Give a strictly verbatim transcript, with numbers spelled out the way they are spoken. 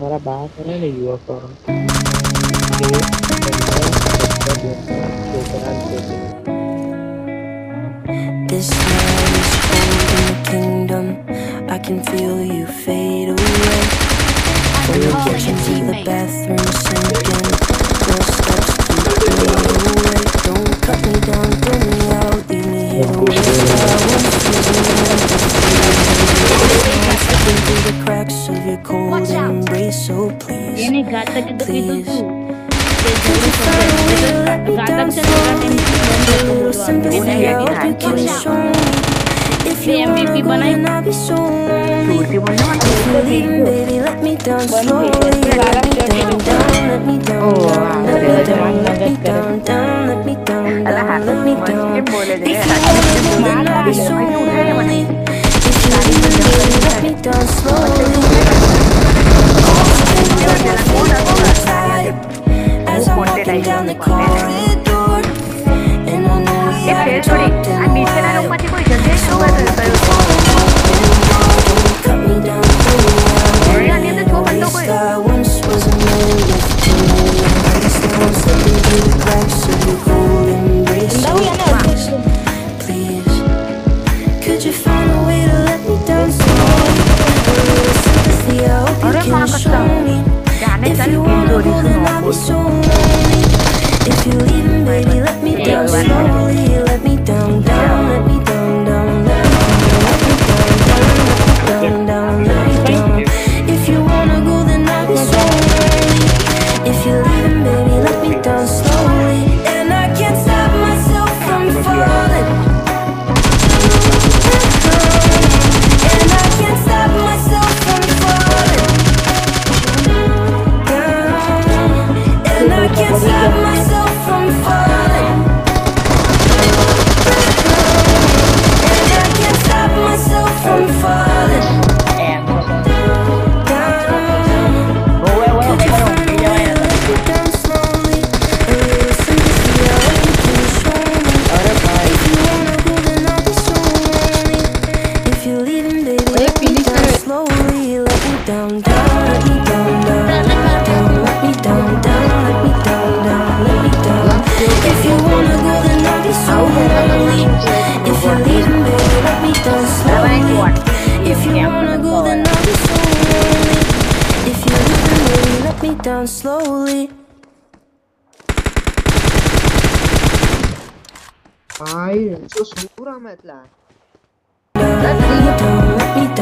हमारा बात है ना युवा forum This night is cold in the kingdom I can feel you fade away From the kitchen to the bathroom sinking Your steps keep fading away Don't cut me down, throw me out Leave me here the way I want to Slipping through the cracks of your cold embrace So please, please If you wanna go, then I'll be so lonely If you're leaving, baby, let me down slowly Let me down, down, let me down, let me down Let me down, down, let me down, let me down If you wanna go, then I'll be so lonely If you're leaving, baby, let me down slowly As I'm walking down the corridor And I know we haven't talked in a while So I left you all alone Don't cut me down through the world At least I once was a man with two hands Now I'm slipping through the cracks of your cold embrace So please, please Could you find a way to let me down slowly A little sympathy, I hope you can show me If you wanna go, then I'll be so lonely If you're leaving, baby, let me down slowly Let me down, down, let me down, down, down, down, down, down, let me down If you wanna go, then I'll be so lonely If you're leaving, baby, let me down slowly And I can't stop myself from falling And I can't stop myself from falling I can't stop myself from falling And I can't stop myself from falling Down Could you find a way to let me down slowly A little sympathy, I hope you can show me If you wanna go, then I'll be so lonely If you're leaving, baby, let me down slowly Let me down, down, let me down, down Let me down, let me down, down, let me down If you wanna go, then I'll be so lonely If you're leaving, baby, let me down slowly If you wanna go, then I'll be so lonely If you're leaving, baby, let me down slowly Ay, so sura matla Let me down, let me down